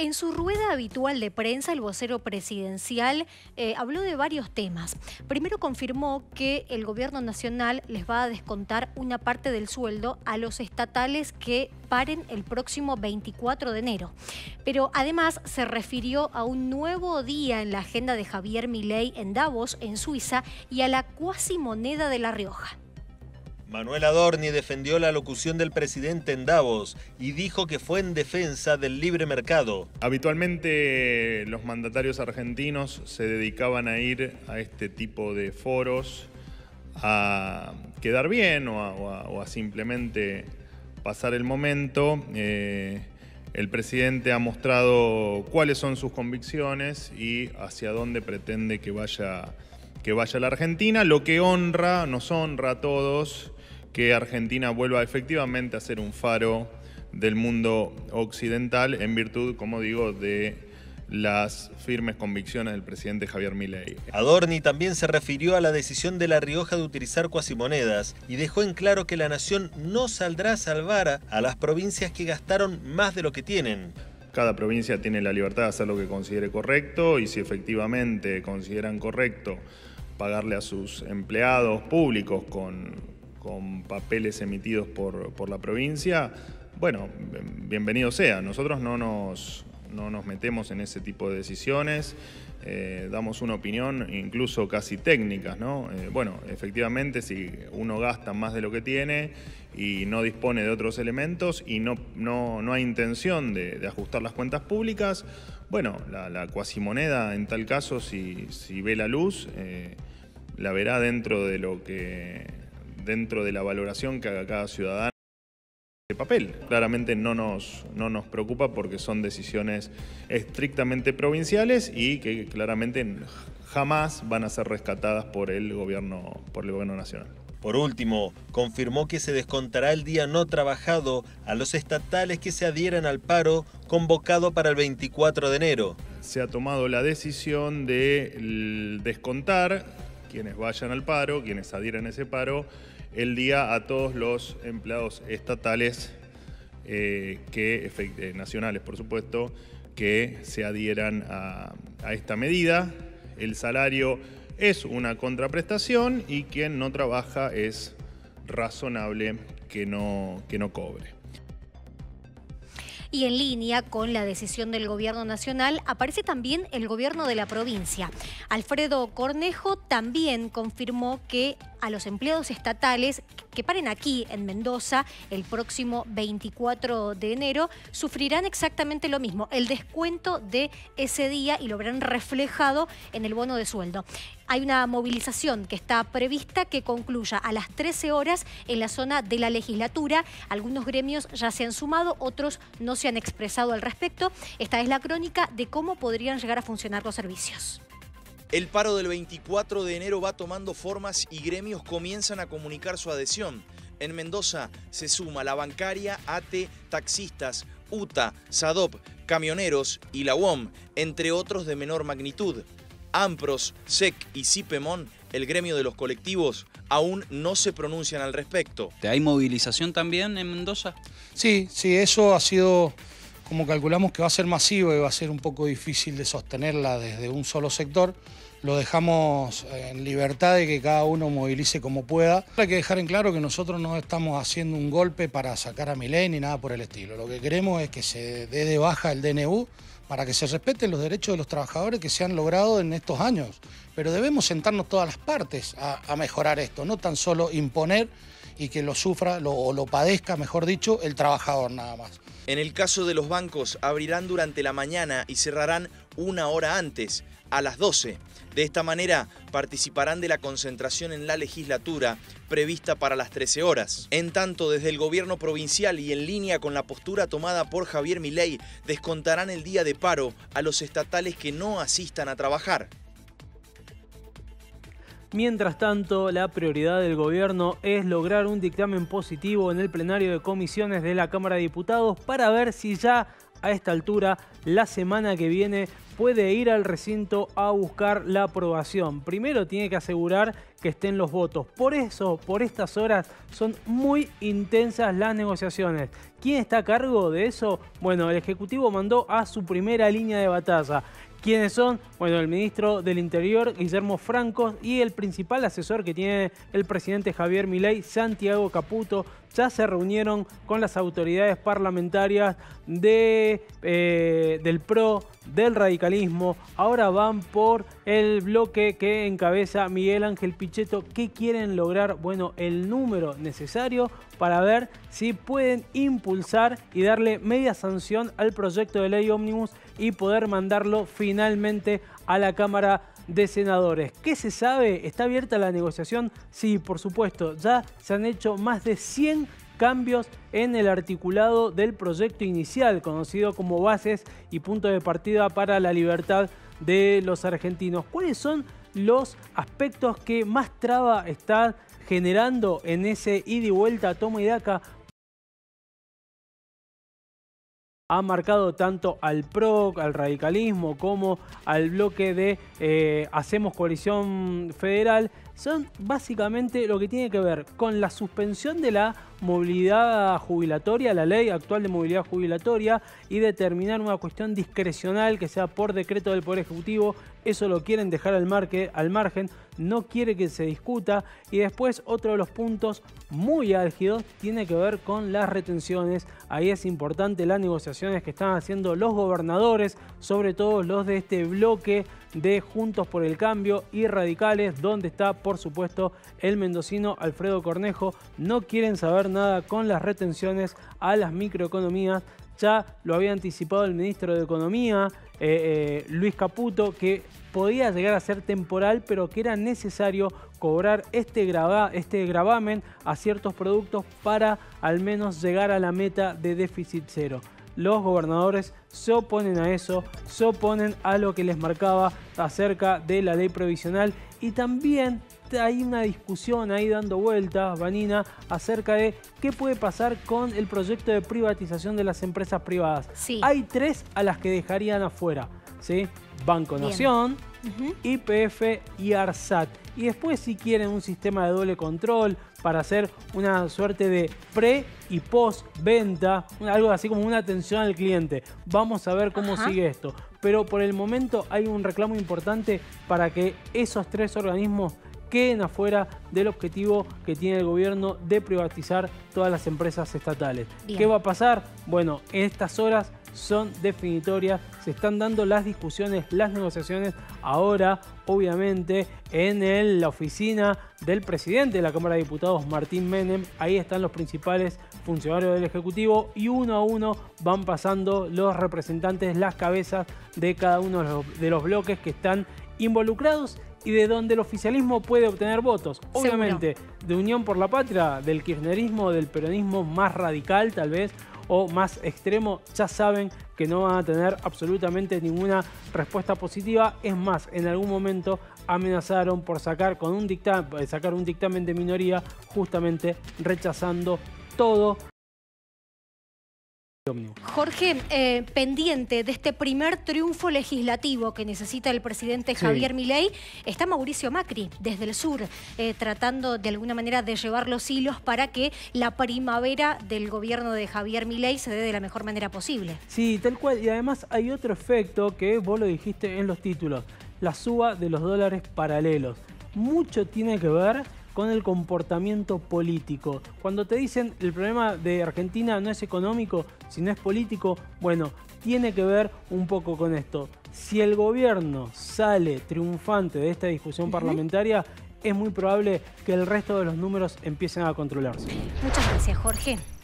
En su rueda habitual de prensa, el vocero presidencial habló de varios temas. Primero confirmó que el gobierno nacional les va a descontar una parte del sueldo a los estatales que paren el próximo 24 de enero. Pero además se refirió a un nuevo día en la agenda de Javier Milei en Davos, en Suiza, y a la cuasi moneda de La Rioja. Manuel Adorni defendió la locución del presidente en Davos y dijo que fue en defensa del libre mercado. Habitualmente los mandatarios argentinos se dedicaban a ir a este tipo de foros a quedar bien o a simplemente pasar el momento. El presidente ha mostrado cuáles son sus convicciones y hacia dónde pretende que vaya la Argentina, lo que honra, nos honra a todos, que Argentina vuelva efectivamente a ser un faro del mundo occidental en virtud, como digo, de las firmes convicciones del presidente Javier Milei. Adorni también se refirió a la decisión de La Rioja de utilizar cuasimonedas y dejó en claro que la nación no saldrá a salvar a las provincias que gastaron más de lo que tienen. Cada provincia tiene la libertad de hacer lo que considere correcto y si efectivamente consideran correcto pagarle a sus empleados públicos con papeles emitidos por la provincia, bueno, bienvenido sea. Nosotros no nos metemos en ese tipo de decisiones, damos una opinión incluso casi técnicas, ¿no? Bueno, efectivamente si uno gasta más de lo que tiene y no dispone de otros elementos y no hay intención de ajustar las cuentas públicas, bueno, la cuasimoneda en tal caso si ve la luz, la verá dentro de la valoración que haga cada ciudadano. De papel. Claramente no nos preocupa porque son decisiones estrictamente provinciales y que claramente jamás van a ser rescatadas por el gobierno nacional. Por último, confirmó que se descontará el día no trabajado a los estatales que se adhieran al paro convocado para el 24 de enero. Se ha tomado la decisión de descontar quienes vayan al paro, quienes adhieran a ese paro, el día a todos los empleados estatales nacionales, por supuesto, que se adhieran a esta medida. El salario es una contraprestación y quien no trabaja es razonable que no cobre. Y en línea con la decisión del gobierno nacional aparece también el gobierno de la provincia. Alfredo Cornejo también confirmó que a los empleados estatales que paren aquí en Mendoza el próximo 24 de enero sufrirán exactamente lo mismo, el descuento de ese día y lo verán reflejado en el bono de sueldo. Hay una movilización que está prevista que concluya a las 13 horas en la zona de la legislatura. Algunos gremios ya se han sumado, otros no se han expresado al respecto. Esta es la crónica de cómo podrían llegar a funcionar los servicios. El paro del 24 de enero va tomando formas y gremios comienzan a comunicar su adhesión. En Mendoza se suma la bancaria, ATE, taxistas, UTA, SADOP, camioneros y la UOM, entre otros de menor magnitud. Ampros, SEC y SIPEMON, el gremio de los colectivos, aún no se pronuncian al respecto. ¿Hay movilización también en Mendoza? Sí, eso ha sido, como calculamos que va a ser masivo y va a ser un poco difícil de sostenerla desde un solo sector, lo dejamos en libertad de que cada uno movilice como pueda. Hay que dejar en claro que nosotros no estamos haciendo un golpe para sacar a Milei ni nada por el estilo. Lo que queremos es que se dé de baja el DNU, para que se respeten los derechos de los trabajadores que se han logrado en estos años. Pero debemos sentarnos todas las partes a mejorar esto, no tan solo imponer y que lo sufra o lo padezca, mejor dicho, el trabajador nada más. En el caso de los bancos, abrirán durante la mañana y cerrarán una hora antes, a las 12. De esta manera, participarán de la concentración en la legislatura prevista para las 13 horas. En tanto, desde el gobierno provincial y en línea con la postura tomada por Javier Milei, descontarán el día de paro a los estatales que no asistan a trabajar. Mientras tanto, la prioridad del gobierno es lograr un dictamen positivo en el plenario de comisiones de la Cámara de Diputados para ver si ya a esta altura, la semana que viene, puede ir al recinto a buscar la aprobación. Primero tiene que asegurar que estén los votos. Por eso, por estas horas, son muy intensas las negociaciones. ¿Quién está a cargo de eso? Bueno, el Ejecutivo mandó a su primera línea de batalla. ¿Quiénes son? Bueno, el ministro del Interior, Guillermo Franco, y el principal asesor que tiene el presidente Javier Milei, Santiago Caputo, ya se reunieron con las autoridades parlamentarias del PRO, del radicalismo. Ahora van por el bloque que encabeza Miguel Ángel Pichetto. ¿Qué quieren lograr? Bueno, el número necesario para ver si pueden impulsar y darle media sanción al proyecto de ley ómnibus y poder mandarlo finalmente a la Cámara de Senadores. ¿Qué se sabe? ¿Está abierta la negociación? Sí, por supuesto. Ya se han hecho más de 100 cambios en el articulado del proyecto inicial, conocido como bases y puntos de partida para la libertad de los argentinos. ¿Cuáles son los aspectos que más traba están generando en ese ida y vuelta, toma y daca? Ha marcado tanto al PRO, al radicalismo, como al bloque de Hacemos Coalición Federal. Son básicamente lo que tiene que ver con la suspensión de la movilidad jubilatoria, la ley actual de movilidad jubilatoria, y determinar una cuestión discrecional que sea por decreto del Poder Ejecutivo. Eso lo quieren dejar al margen, no quiere que se discuta. Y después otro de los puntos muy álgidos tiene que ver con las retenciones. Ahí es importante las negociaciones que están haciendo los gobernadores, sobre todo los de este bloque de Juntos por el Cambio y Radicales, donde está, por supuesto, el mendocino Alfredo Cornejo. No quieren saber nada con las retenciones a las microeconomías. Ya lo había anticipado el ministro de Economía, Luis Caputo, que podía llegar a ser temporal, pero que era necesario cobrar este gravamen a ciertos productos para al menos llegar a la meta de déficit cero. Los gobernadores se oponen a eso, se oponen a lo que les marcaba acerca de la ley provisional. Y también hay una discusión ahí dando vueltas, Vanina, acerca de qué puede pasar con el proyecto de privatización de las empresas privadas. Sí. Hay tres a las que dejarían afuera, ¿sí? Banco Nación, YPF y ARSAT. Y después, si quieren, un sistema de doble control para hacer una suerte de pre y post venta, algo así como una atención al cliente. Vamos a ver cómo sigue esto. Pero por el momento hay un reclamo importante para que esos tres organismos queden afuera del objetivo que tiene el gobierno de privatizar todas las empresas estatales. Bien. ¿Qué va a pasar? Bueno, en estas horas son definitorias, se están dando las discusiones, las negociaciones ahora, obviamente, en la oficina del presidente de la Cámara de Diputados, Martín Menem. Ahí están los principales funcionarios del Ejecutivo y uno a uno van pasando los representantes, las cabezas de cada uno de los bloques que están involucrados y de donde el oficialismo puede obtener votos. Obviamente, seguro, de Unión por la Patria, del kirchnerismo, del peronismo más radical tal vez, o más extremo, ya saben que no van a tener absolutamente ninguna respuesta positiva. Es más, en algún momento amenazaron por sacar un dictamen de minoría, justamente rechazando todo. Jorge, pendiente de este primer triunfo legislativo que necesita el presidente Javier Milei, está Mauricio Macri desde el sur, tratando de alguna manera de llevar los hilos para que la primavera del gobierno de Javier Milei se dé de la mejor manera posible. Sí, tal cual. Y además hay otro efecto que vos lo dijiste en los títulos, la suba de los dólares paralelos. Mucho tiene que ver con el comportamiento político. Cuando te dicen el problema de Argentina no es económico, sino es político, bueno, tiene que ver un poco con esto. Si el gobierno sale triunfante de esta discusión parlamentaria, es muy probable que el resto de los números empiecen a controlarse. Muchas gracias, Jorge.